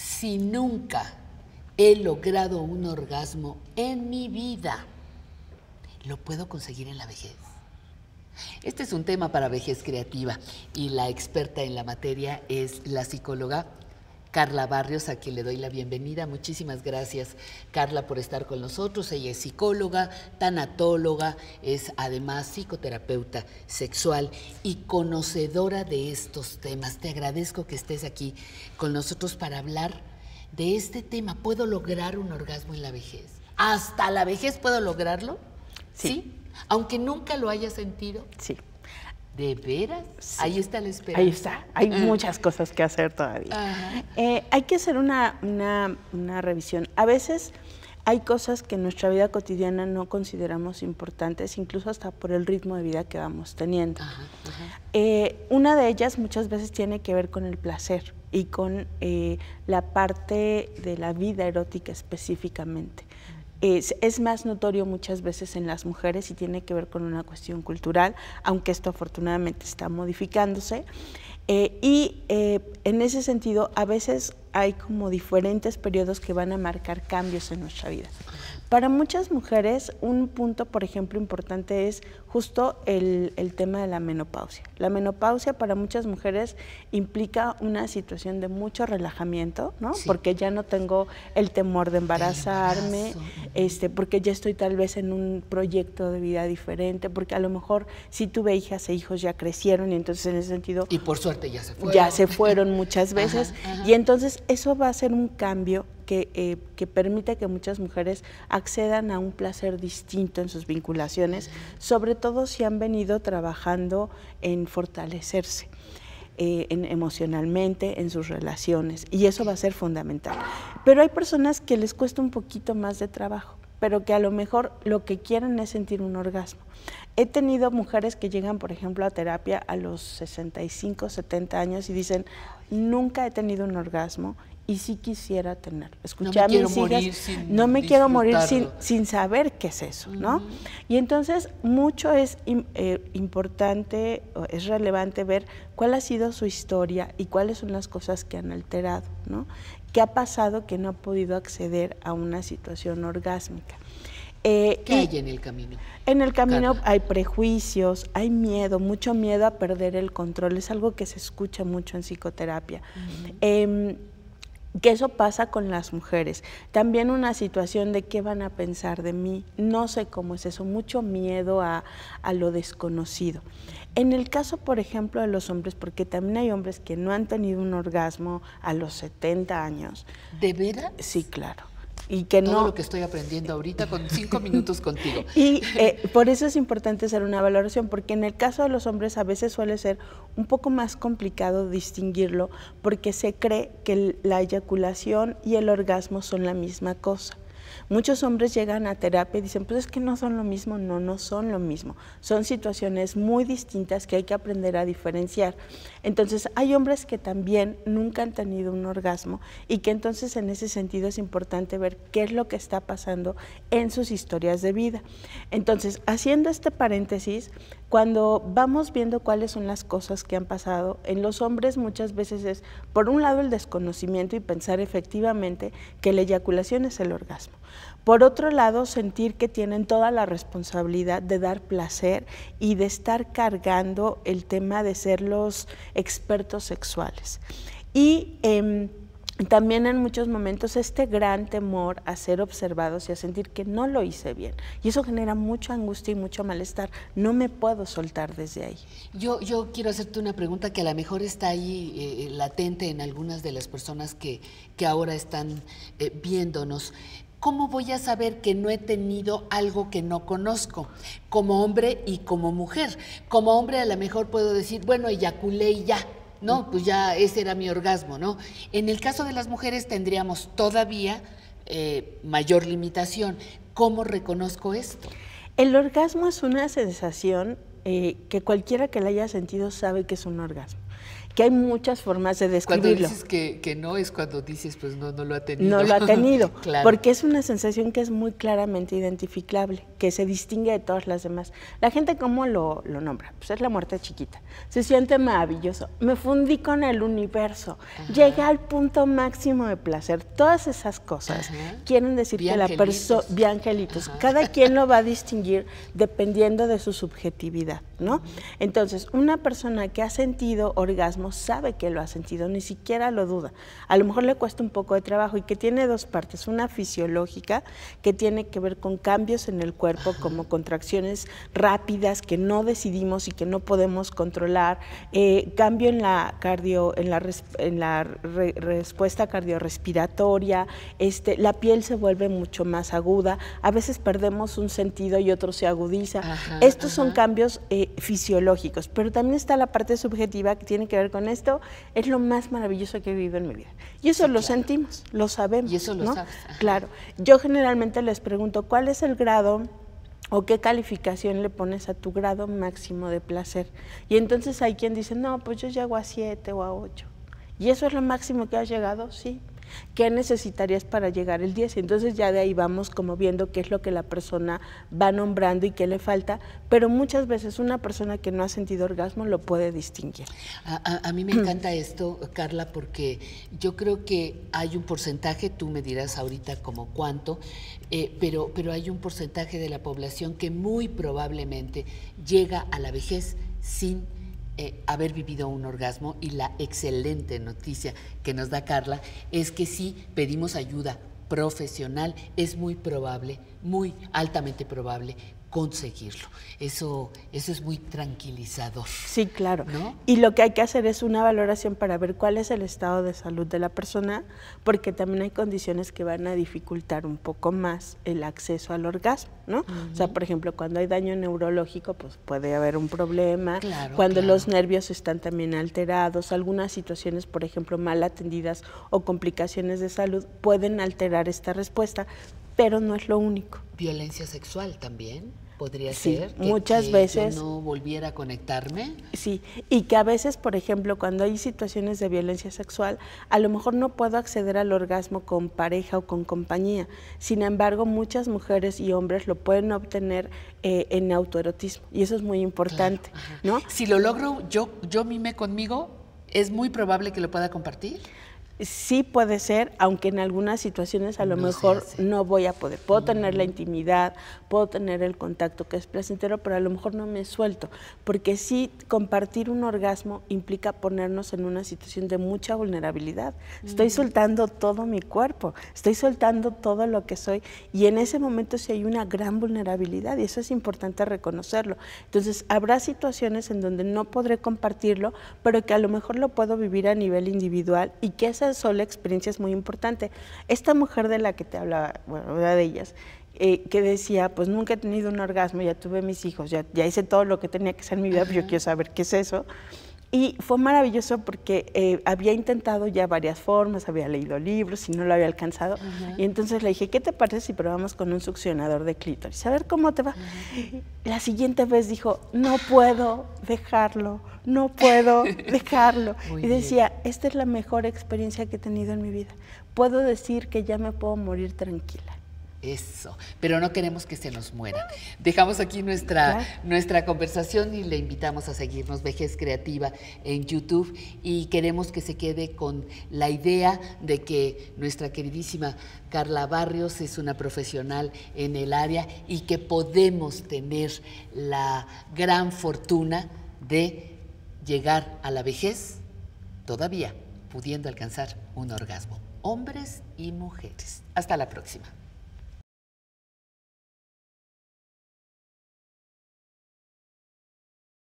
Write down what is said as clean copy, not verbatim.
si nunca he logrado un orgasmo en mi vida, lo puedo conseguir en la vejez? Este es un tema para Vejez Creativa y la experta en la materia es la psicóloga Karla Barrios, a quien le doy la bienvenida. Muchísimas gracias, Karla, por estar con nosotros. Ella es psicóloga, tanatóloga, es además psicoterapeuta sexual y conocedora de estos temas. Te agradezco que estés aquí con nosotros para hablar de este tema. ¿Puedo lograr un orgasmo en la vejez? ¿Hasta la vejez puedo lograrlo? Sí. ¿Sí? Aunque nunca lo haya sentido. Sí. ¿De veras? Sí. Ahí está la esperanza. Ahí está. Hay muchas cosas que hacer todavía. Hay que hacer una revisión. A veces hay cosas que en nuestra vida cotidiana no consideramos importantes, incluso hasta por el ritmo de vida que vamos teniendo. Ajá, ajá. Una de ellas muchas veces tiene que ver con el placer y con la parte de la vida erótica específicamente. Es más notorio muchas veces en las mujeres y tiene que ver con una cuestión cultural, aunque esto afortunadamente está modificándose. En ese sentido, a veces hay como diferentes periodos que van a marcar cambios en nuestra vida. Para muchas mujeres, un punto, por ejemplo, importante es justo el tema de la menopausia. La menopausia para muchas mujeres implica una situación de mucho relajamiento, ¿no? Sí. Porque ya no tengo el temor de embarazarme, porque ya estoy tal vez en un proyecto de vida diferente, porque a lo mejor si tuve hijas e hijos ya crecieron y entonces en ese sentido... Y por suerte ya se fueron. Ya se fueron muchas veces. Ajá, ajá. Y entonces eso va a ser un cambio que permite que muchas mujeres accedan a un placer distinto en sus vinculaciones, sobre todo si han venido trabajando en fortalecerse emocionalmente, en sus relaciones, y eso va a ser fundamental. Pero hay personas que les cuesta un poquito más de trabajo, pero que a lo mejor lo que quieren es sentir un orgasmo. He tenido mujeres que llegan, por ejemplo, a terapia a los 65, 70 años y dicen, nunca he tenido un orgasmo, y sí quisiera tener. Escuché a mis hijas, no me quiero morir sin saber qué es eso, ¿no? Y entonces mucho es importante, es relevante ver cuál ha sido su historia y cuáles son las cosas que han alterado, ¿no? ¿Qué ha pasado que no ha podido acceder a una situación orgásmica? ¿Qué hay en el camino? En el camino, Karla, hay prejuicios, hay miedo, mucho miedo a perder el control. Es algo que se escucha mucho en psicoterapia. Que eso pasa con las mujeres. También una situación de qué van a pensar de mí, no sé cómo es eso, mucho miedo a lo desconocido. En el caso, por ejemplo, de los hombres, porque también hay hombres que no han tenido un orgasmo a los 70 años. ¿De veras? Sí, claro. Y que todo no, lo que estoy aprendiendo ahorita con 5 minutos contigo. Y por eso es importante hacer una valoración, porque en el caso de los hombres a veces suele ser un poco más complicado distinguirlo, porque se cree que la eyaculación y el orgasmo son la misma cosa. Muchos hombres llegan a terapia y dicen, pues es que no son lo mismo. No, no son lo mismo. Son situaciones muy distintas que hay que aprender a diferenciar. Entonces, hay hombres que también nunca han tenido un orgasmo y que entonces en ese sentido es importante ver qué es lo que está pasando en sus historias de vida. Entonces, haciendo este paréntesis, cuando vamos viendo cuáles son las cosas que han pasado, en los hombres muchas veces es, por un lado, el desconocimiento y pensar efectivamente que la eyaculación es el orgasmo. Por otro lado, sentir que tienen toda la responsabilidad de dar placer y de estar cargando el tema de ser los expertos sexuales. Y también en muchos momentos este gran temor a ser observados y a sentir que no lo hice bien. Y eso genera mucha angustia y mucho malestar. No me puedo soltar desde ahí. Yo quiero hacerte una pregunta que a lo mejor está ahí latente en algunas de las personas que ahora están viéndonos. ¿Cómo voy a saber que no he tenido algo que no conozco? Como hombre y como mujer. Como hombre a lo mejor puedo decir, bueno, eyaculé y ya. No, pues ya ese era mi orgasmo, ¿no? En el caso de las mujeres tendríamos todavía mayor limitación. ¿Cómo reconozco esto? El orgasmo es una sensación que cualquiera que la haya sentido sabe que es un orgasmo. que hay muchas formas de describirlo. Cuando dices que no, es cuando dices, pues no lo ha tenido. No lo ha tenido, claro. Porque es una sensación que es muy claramente identificable, que se distingue de todas las demás. La gente, ¿cómo lo nombra? Pues es la muerte chiquita. Se siente maravilloso. Me fundí con el universo. Ajá. Llegué al punto máximo de placer. Todas esas cosas quieren decir que la persona... Angelitos. Ajá. Cada quien lo va a distinguir dependiendo de su subjetividad, ¿no? Ajá. Entonces, una persona que ha sentido orgasmo sabe que lo ha sentido, ni siquiera lo duda. A lo mejor le cuesta un poco de trabajo y que tiene dos partes, una fisiológica que tiene que ver con cambios en el cuerpo, ajá, como contracciones rápidas que no decidimos y que no podemos controlar, cambio en la respuesta cardiorrespiratoria, la piel se vuelve mucho más aguda, a veces perdemos un sentido y otro se agudiza. Ajá, estos son cambios fisiológicos, pero también está la parte subjetiva que tiene que ver con esto, es lo más maravilloso que he vivido en mi vida. Y eso sí, lo sentimos, lo sabemos. Y eso lo sabes. Ajá. Claro. Yo generalmente les pregunto, ¿cuál es el grado o qué calificación le pones a tu grado máximo de placer? Y entonces hay quien dice, no, pues yo llego a 7 o a 8. ¿Y eso es lo máximo que has llegado? Sí. ¿Qué necesitarías para llegar al 10? Entonces ya de ahí vamos como viendo qué es lo que la persona va nombrando y qué le falta, pero muchas veces una persona que no ha sentido orgasmo lo puede distinguir. A mí me encanta esto, Karla, porque yo creo que hay un porcentaje, tú me dirás ahorita como cuánto, pero hay un porcentaje de la población que muy probablemente llega a la vejez sin haber vivido un orgasmo, y la excelente noticia que nos da Karla es que si pedimos ayuda profesional es muy probable, muy altamente probable conseguirlo. Eso es muy tranquilizador. Sí, claro. ¿No? Y lo que hay que hacer es una valoración para ver cuál es el estado de salud de la persona, porque también hay condiciones que van a dificultar un poco más el acceso al orgasmo, ¿no? O sea, por ejemplo, cuando hay daño neurológico, pues puede haber un problema. Claro, cuando los nervios están también alterados, algunas situaciones, por ejemplo, mal atendidas o complicaciones de salud pueden alterar esta respuesta, pero no es lo único. Violencia sexual también podría ser. Muchas veces. Que no volviera a conectarme. Sí, y que a veces, por ejemplo, cuando hay situaciones de violencia sexual, a lo mejor no puedo acceder al orgasmo con pareja o con compañía. Sin embargo, muchas mujeres y hombres lo pueden obtener en autoerotismo, y eso es muy importante, ¿no? Si lo logro yo mime conmigo, ¿es muy probable que lo pueda compartir? Sí puede ser, aunque en algunas situaciones a lo mejor no voy a poder. Puedo tener la intimidad, puedo tener el contacto que es placentero, pero a lo mejor no me suelto, porque sí compartir un orgasmo implica ponernos en una situación de mucha vulnerabilidad. Estoy soltando todo mi cuerpo, estoy soltando todo lo que soy, y en ese momento sí hay una gran vulnerabilidad, y eso es importante reconocerlo. Entonces habrá situaciones en donde no podré compartirlo, pero que a lo mejor lo puedo vivir a nivel individual, y que esa sola experiencia es muy importante. Esta mujer de la que te hablaba, bueno, una de ellas, que decía, pues nunca he tenido un orgasmo, ya tuve mis hijos, ya hice todo lo que tenía que hacer en mi vida, pero yo quiero saber qué es eso. Y fue maravilloso porque había intentado ya varias formas, había leído libros y no lo había alcanzado. Y entonces le dije, ¿qué te parece si probamos con un succionador de clítoris? A ver cómo te va. La siguiente vez dijo, no puedo dejarlo, no puedo dejarlo. Y decía, esta es la mejor experiencia que he tenido en mi vida. Puedo decir que ya me puedo morir tranquila. Eso, pero no queremos que se nos mueran. Dejamos aquí nuestra conversación y le invitamos a seguirnos, Vejez Creativa, en YouTube, y queremos que se quede con la idea de que nuestra queridísima Karla Barrios es una profesional en el área y que podemos tener la gran fortuna de llegar a la vejez todavía pudiendo alcanzar un orgasmo, hombres y mujeres. Hasta la próxima.